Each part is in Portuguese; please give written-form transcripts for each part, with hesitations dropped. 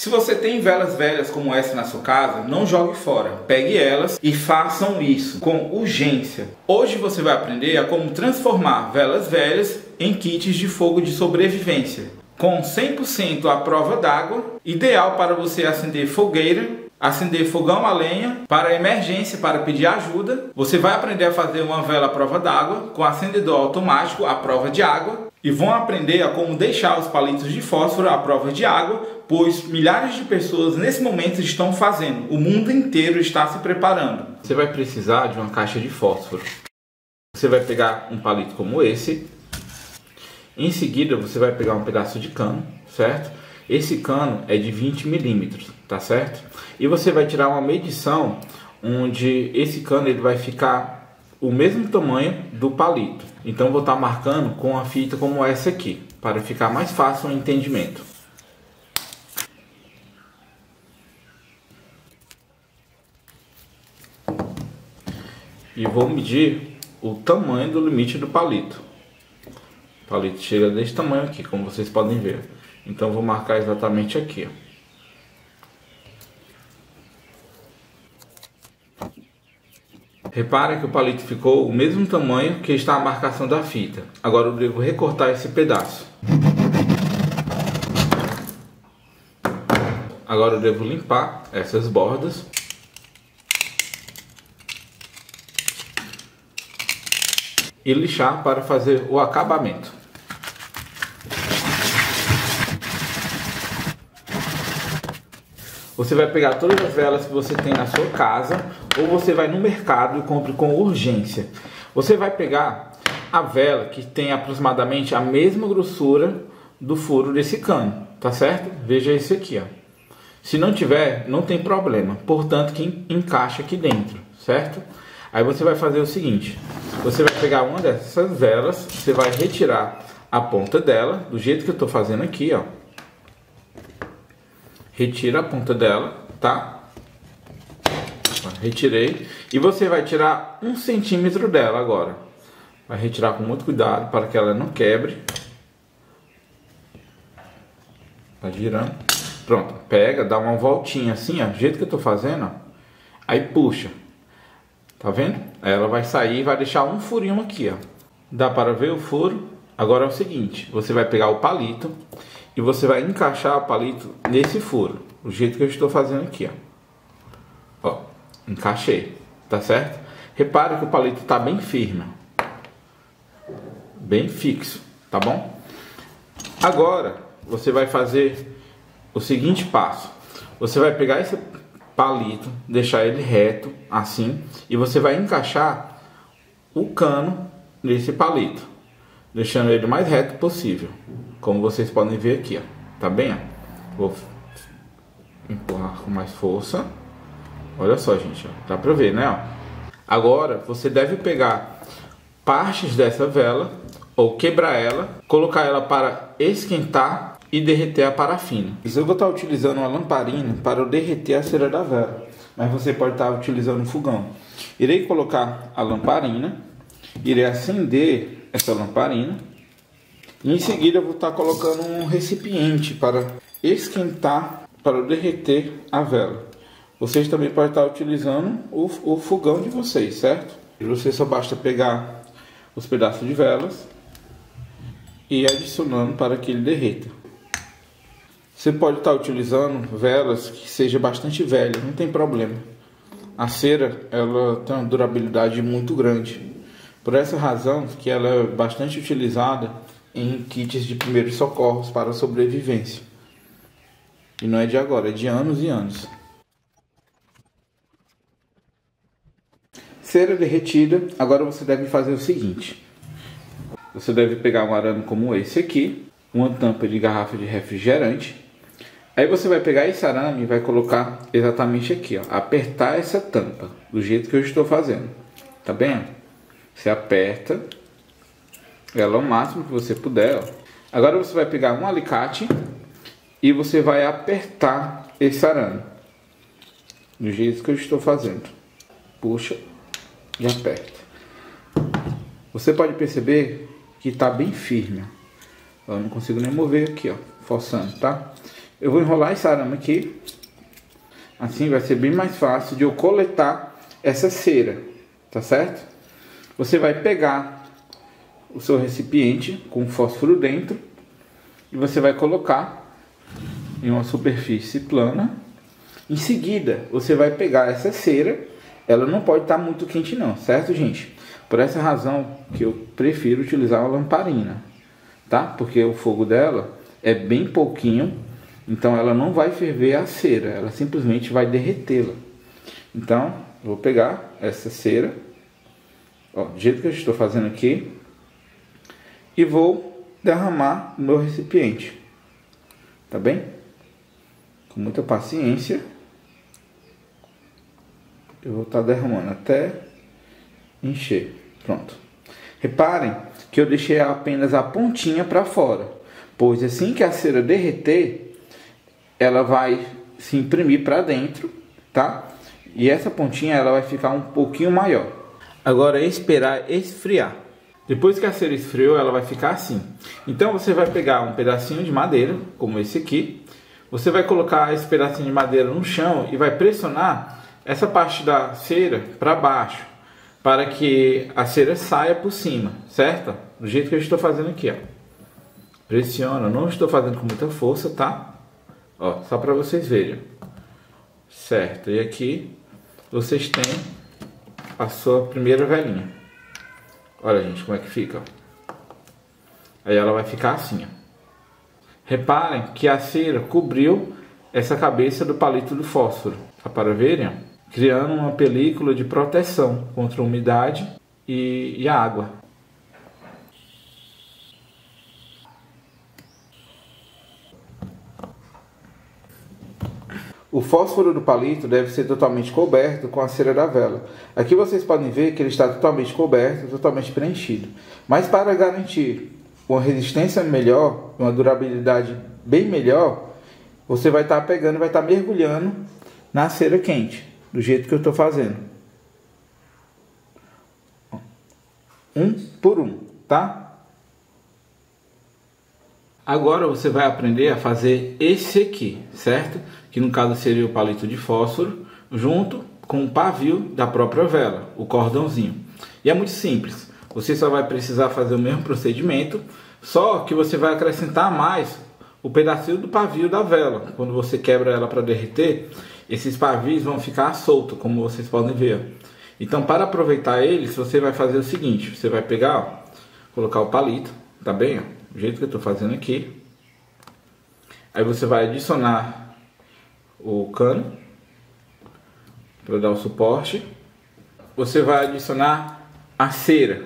Se você tem velas velhas como essa na sua casa, não jogue fora. Pegue elas e façam isso com urgência. Hoje você vai aprender a como transformar velas velhas em kits de fogo de sobrevivência. Com 100% à prova d'água, ideal para você acender fogueira, acender fogão a lenha, para emergência, para pedir ajuda. Você vai aprender a fazer uma vela à prova d'água com acendedor automático à prova de água. E vão aprender a como deixar os palitos de fósforo à prova de água, pois milhares de pessoas nesse momento estão fazendo. O mundo inteiro está se preparando. Você vai precisar de uma caixa de fósforo. Você vai pegar um palito como esse. Em seguida você vai pegar um pedaço de cano, certo? Esse cano é de 20 milímetros, tá certo? E você vai tirar uma medição onde esse cano ele vai ficar o mesmo tamanho do palito. Então vou estar marcando com a fita como essa aqui, para ficar mais fácil o entendimento. E vou medir o tamanho do limite do palito. O palito chega desse tamanho aqui, como vocês podem ver. Então vou marcar exatamente aqui, ó. Repara que o palito ficou o mesmo tamanho que está a marcação da fita. Agora eu devo recortar esse pedaço. Agora eu devo limpar essas bordas. E lixar para fazer o acabamento. Você vai pegar todas as velas que você tem na sua casa, ou você vai no mercado e compre com urgência. Você vai pegar a vela que tem aproximadamente a mesma grossura do furo desse cano, tá certo? Veja esse aqui, ó. Se não tiver, não tem problema, portanto que encaixa aqui dentro, certo? Aí você vai fazer o seguinte, você vai pegar uma dessas velas, você vai retirar a ponta dela, do jeito que eu tô fazendo aqui, ó. Retira a ponta dela, tá? Retirei. E você vai tirar 1 centímetro dela agora. Vai retirar com muito cuidado para que ela não quebre. Tá girando. Pronto. Pega, dá uma voltinha assim, ó. Do jeito que eu tô fazendo, ó. Aí puxa. Tá vendo? Aí ela vai sair e vai deixar um furinho aqui, ó. Dá para ver o furo? Agora é o seguinte. Você vai pegar o palito. E você vai encaixar o palito nesse furo, o jeito que eu estou fazendo aqui, ó. Ó, encaixei, tá certo? Repara que o palito tá bem firme, bem fixo, tá bom? Agora, você vai fazer o seguinte passo. Você vai pegar esse palito, deixar ele reto, assim, e você vai encaixar o cano nesse palito, deixando ele o mais reto possível. Como vocês podem ver aqui, ó. Tá bem? Ó? Vou empurrar com mais força. Olha só, gente. Ó. Dá pra ver, né? Ó. Agora, você deve pegar partes dessa vela, ou quebrar ela, colocar ela para esquentar e derreter a parafina. Eu vou estar utilizando uma lamparina para eu derreter a cera da vela, mas você pode estar utilizando um fogão. Irei colocar a lamparina, irei acender essa lamparina. Em seguida eu vou estar colocando um recipiente para esquentar, para derreter a vela. Vocês também podem estar utilizando o fogão de vocês, certo? Você só basta pegar os pedaços de velas e adicionando para que ele derreta. Você pode estar utilizando velas que seja bastante velha, não tem problema. A cera ela tem uma durabilidade muito grande. Por essa razão que ela é bastante utilizada em kits de primeiros socorros para sobrevivência. E não é de agora, é de anos e anos. Cera derretida, agora você deve fazer o seguinte. Você deve pegar um arame como esse aqui, uma tampa de garrafa de refrigerante. Aí você vai pegar esse arame e vai colocar exatamente aqui, ó. Apertar essa tampa, do jeito que eu estou fazendo. Tá bem? Você aperta ela o máximo que você puder, ó. Agora você vai pegar um alicate e você vai apertar esse arame do jeito que eu estou fazendo. Puxa e aperta. Você pode perceber que está bem firme. Eu não consigo nem mover aqui, ó, forçando, tá? Eu vou enrolar esse arame aqui. Assim vai ser bem mais fácil de eu coletar essa cera, tá certo? Você vai pegar o seu recipiente com fósforo dentro e você vai colocar em uma superfície plana. Em seguida, você vai pegar essa cera. Ela não pode estar muito quente não, certo, gente? Por essa razão que eu prefiro utilizar uma lamparina, tá? Porque o fogo dela é bem pouquinho, então ela não vai ferver a cera, ela simplesmente vai derretê-la. Então, eu vou pegar essa cera, ó, do jeito que eu estou fazendo aqui, e vou derramar no meu recipiente, tá bem? Com muita paciência. Eu vou estar derramando até encher. Pronto. Reparem que eu deixei apenas a pontinha para fora, pois assim que a cera derreter, ela vai se imprimir para dentro, tá? E essa pontinha ela vai ficar um pouquinho maior. Agora é esperar esfriar. Depois que a cera esfriou, ela vai ficar assim. Então você vai pegar um pedacinho de madeira, como esse aqui. Você vai colocar esse pedacinho de madeira no chão e vai pressionar essa parte da cera para baixo, para que a cera saia por cima, certo? Do jeito que eu estou fazendo aqui, ó. Pressiona, não estou fazendo com muita força, tá? Ó, só para vocês verem. Certo, e aqui vocês têm a sua primeira velinha. Olha, gente, como é que fica, ó. Aí ela vai ficar assim, ó. Reparem que a cera cobriu essa cabeça do palito do fósforo, tá? Para verem, criando uma película de proteção contra a umidade e a água. O fósforo do palito deve ser totalmente coberto com a cera da vela. Aqui vocês podem ver que ele está totalmente coberto, totalmente preenchido. Mas para garantir uma resistência melhor, uma durabilidade bem melhor, você vai estar pegando e vai estar mergulhando na cera quente, do jeito que eu estou fazendo, um por um, tá? Agora você vai aprender a fazer esse aqui, certo? Que no caso seria o palito de fósforo, junto com o pavio da própria vela, o cordãozinho. E é muito simples, você só vai precisar fazer o mesmo procedimento, só que você vai acrescentar mais o pedacinho do pavio da vela. Quando você quebra ela para derreter, esses pavios vão ficar soltos, como vocês podem ver. Então, para aproveitar eles, você vai fazer o seguinte. Você vai pegar, ó, colocar o palito, tá bem? Ó, do jeito que eu estou fazendo aqui. Aí você vai adicionar o cano para dar o suporte. Você vai adicionar a cera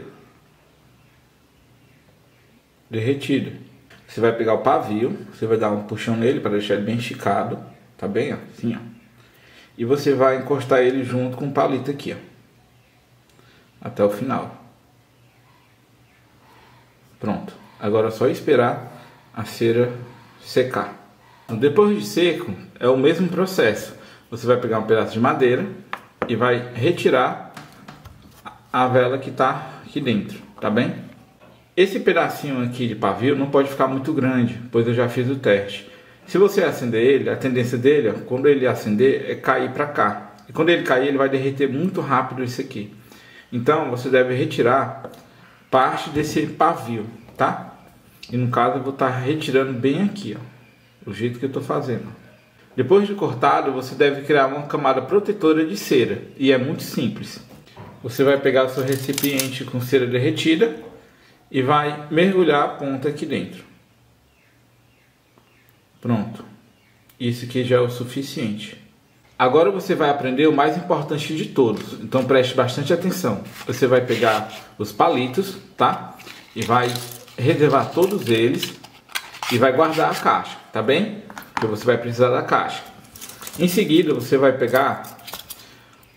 derretida. Você vai pegar o pavio, você vai dar um puxão nele para deixar ele bem esticado, tá bem? Ó, assim, ó. E você vai encostar ele junto com o palito aqui, ó, até o final. Pronto. Agora é só esperar a cera secar. Depois de seco, é o mesmo processo. Você vai pegar um pedaço de madeira e vai retirar a vela que tá aqui dentro, tá bem? Esse pedacinho aqui de pavio não pode ficar muito grande, pois eu já fiz o teste. Se você acender ele, a tendência dele, quando ele acender, é cair para cá. E quando ele cair, ele vai derreter muito rápido isso aqui. Então, você deve retirar parte desse pavio, tá? E no caso, eu vou estar retirando bem aqui, ó, do jeito que eu estou fazendo. Depois de cortado, você deve criar uma camada protetora de cera. E é muito simples. Você vai pegar o seu recipiente com cera derretida e vai mergulhar a ponta aqui dentro. Pronto. Isso aqui já é o suficiente. Agora você vai aprender o mais importante de todos. Então preste bastante atenção. Você vai pegar os palitos, tá? E vai reservar todos eles. E vai guardar a caixa, tá bem? Porque você vai precisar da caixa. Em seguida você vai pegar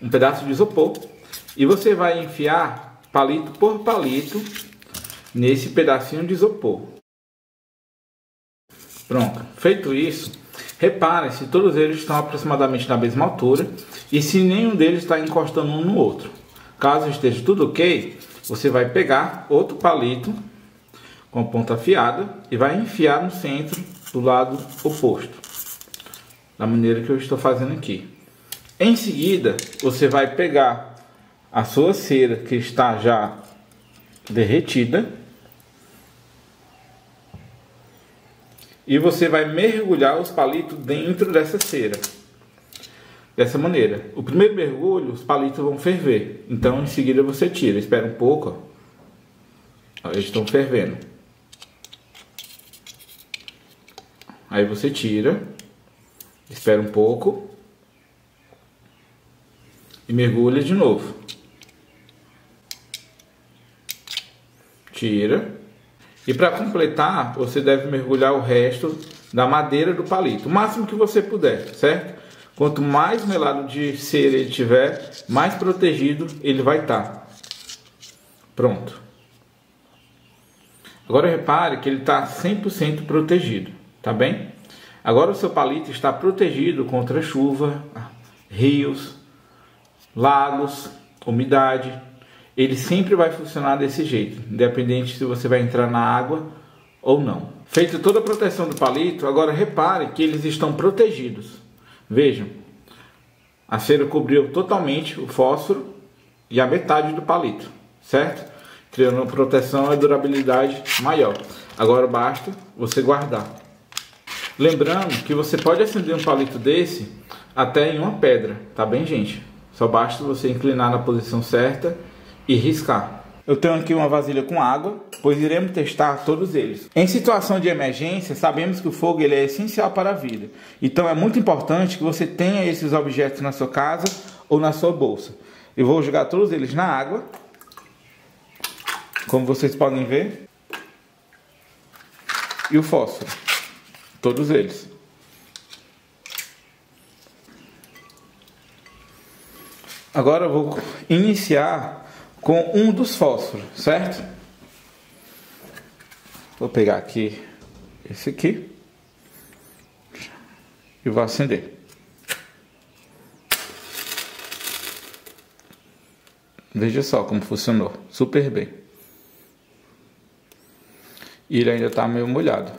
um pedaço de isopor. E você vai enfiar palito por palito nesse pedacinho de isopor. Pronto. Feito isso, reparem se todos eles estão aproximadamente na mesma altura e se nenhum deles está encostando um no outro. Caso esteja tudo ok, você vai pegar outro palito com a ponta afiada e vai enfiar no centro do lado oposto. da maneira que eu estou fazendo aqui. Em seguida, você vai pegar a sua cera que está já derretida e você vai mergulhar os palitos dentro dessa cera. Dessa maneira. O primeiro mergulho, os palitos vão ferver. Então, em seguida, você tira. Espera um pouco. Ó. Eles estão fervendo. Aí você tira. Espera um pouco. E mergulha de novo. Tira. E para completar, você deve mergulhar o resto da madeira do palito. O máximo que você puder, certo? Quanto mais melado de cera ele tiver, mais protegido ele vai estar. Pronto. Agora repare que ele está 100% protegido, tá bem? Agora o seu palito está protegido contra chuva, rios, lagos, umidade. Ele sempre vai funcionar desse jeito, independente se você vai entrar na água ou não. Feita toda a proteção do palito, agora repare que eles estão protegidos. Vejam, a cera cobriu totalmente o fósforo e a metade do palito, certo? Criando uma proteção e durabilidade maior. Agora basta você guardar. Lembrando que você pode acender um palito desse até em uma pedra, tá bem, gente? Só basta você inclinar na posição certa e riscar. Eu tenho aqui uma vasilha com água, pois iremos testar todos eles. Em situação de emergência, sabemos que o fogo ele é essencial para a vida. Então é muito importante que você tenha esses objetos na sua casa ou na sua bolsa. Eu vou jogar todos eles na água, como vocês podem ver. E o fósforo, todos eles. Agora eu vou iniciar com um dos fósforos, certo? Vou pegar aqui esse aqui e vou acender. Veja só como funcionou, super bem. E ele ainda está meio molhado.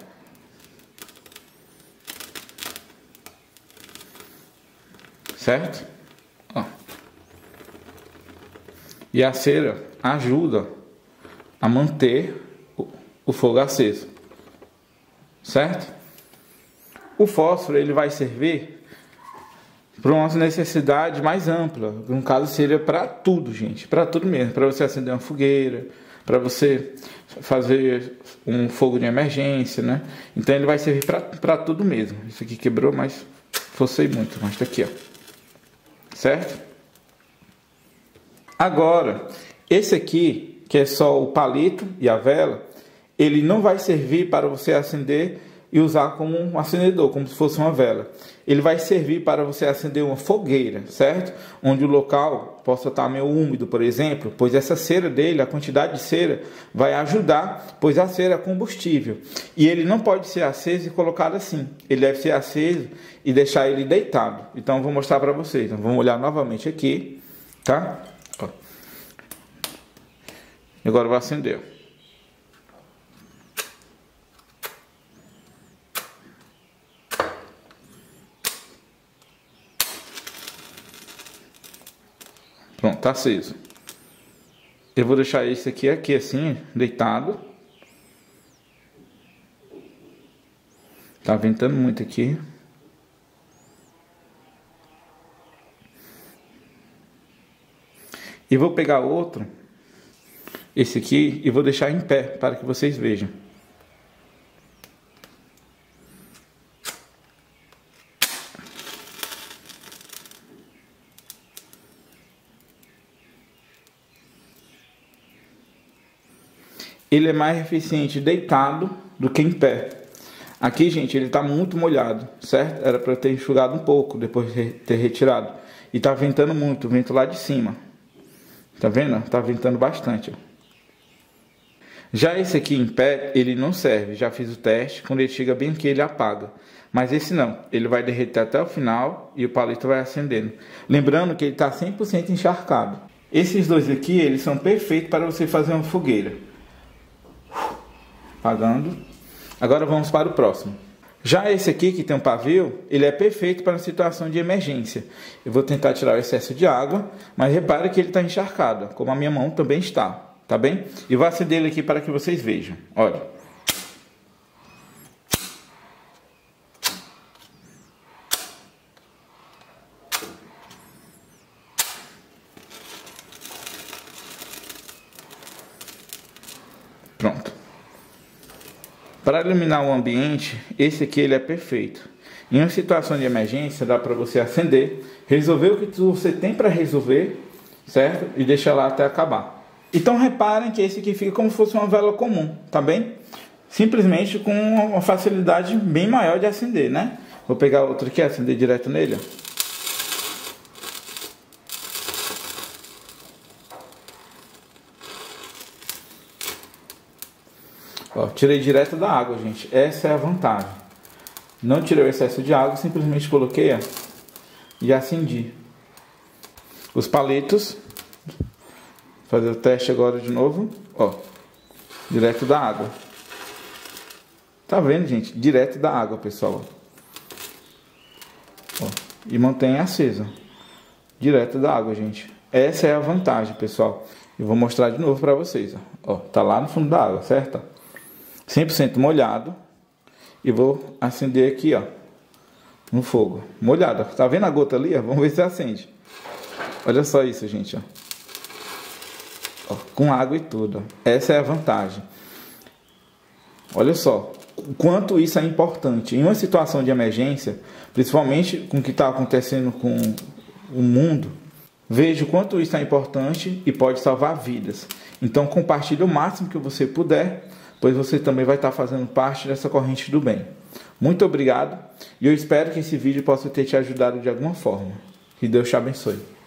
Certo? Ó. E a cera ajuda a manter o fogo aceso, certo? O fósforo ele vai servir para uma necessidade mais ampla. No caso seria para tudo, gente, para tudo mesmo, para você acender uma fogueira, para você fazer um fogo de emergência, né? Então ele vai servir para tudo mesmo. Isso aqui quebrou, mas forcei muito, mas tá aqui, ó, certo? Agora, esse aqui, que é só o palito e a vela, ele não vai servir para você acender e usar como um acendedor, como se fosse uma vela. Ele vai servir para você acender uma fogueira, certo? Onde o local possa estar meio úmido, por exemplo, pois essa cera dele, a quantidade de cera, vai ajudar, pois a cera é combustível. E ele não pode ser aceso e colocado assim. Ele deve ser aceso e deixar ele deitado. Então, eu vou mostrar para vocês. Então, vamos olhar novamente aqui, tá? Agora vai acender. Pronto, tá aceso. Eu vou deixar esse aqui assim, deitado. Tá ventando muito aqui. E vou pegar outro, esse aqui, e vou deixar em pé para que vocês vejam. Ele é mais eficiente deitado do que em pé. Aqui, gente, ele está muito molhado, certo? Era para ter enxugado um pouco depois de ter retirado. E tá ventando muito, o vento lá de cima. Tá vendo? Tá ventando bastante, ó. Já esse aqui em pé, ele não serve, já fiz o teste, quando ele chega bem aqui ele apaga. Mas esse não, ele vai derreter até o final e o palito vai acendendo. Lembrando que ele está 100% encharcado. Esses dois aqui, eles são perfeitos para você fazer uma fogueira. Apagando. Agora vamos para o próximo. Já esse aqui, que tem um pavio, ele é perfeito para situação de emergência. Eu vou tentar tirar o excesso de água, mas repare que ele está encharcado, como a minha mão também está, tá bem? E vou acender ele aqui para que vocês vejam, olha. Pronto. Para iluminar o ambiente, esse aqui ele é perfeito. Em uma situação de emergência, dá para você acender, resolver o que você tem para resolver, certo? E deixar lá até acabar. Então reparem que esse aqui fica como se fosse uma vela comum, tá bem? Simplesmente com uma facilidade bem maior de acender, né? Vou pegar outro aqui e acender direto nele, ó. Ó, tirei direto da água, gente. Essa é a vantagem. Não tirei o excesso de água, simplesmente coloquei, ó, e acendi. Os palitos. Vou fazer o teste agora de novo. Ó, direto da água. Tá vendo, gente? Direto da água, pessoal. Ó, e mantenha acesa. Direto da água, gente. Essa é a vantagem, pessoal. Eu vou mostrar de novo para vocês. Ó, tá lá no fundo da água, certo? 100% molhado, e vou acender aqui, ó, no fogo, molhada. Tá vendo a gota ali? Vamos ver se acende. Olha só isso, gente, ó. Ó, com água e tudo. Essa é a vantagem. Olha só o quanto isso é importante em uma situação de emergência, principalmente com o que está acontecendo com o mundo. Veja o quanto isso é importante e pode salvar vidas. Então compartilhe o máximo que você puder, pois você também vai estar fazendo parte dessa corrente do bem. Muito obrigado, e eu espero que esse vídeo possa ter te ajudado de alguma forma. Que Deus te abençoe.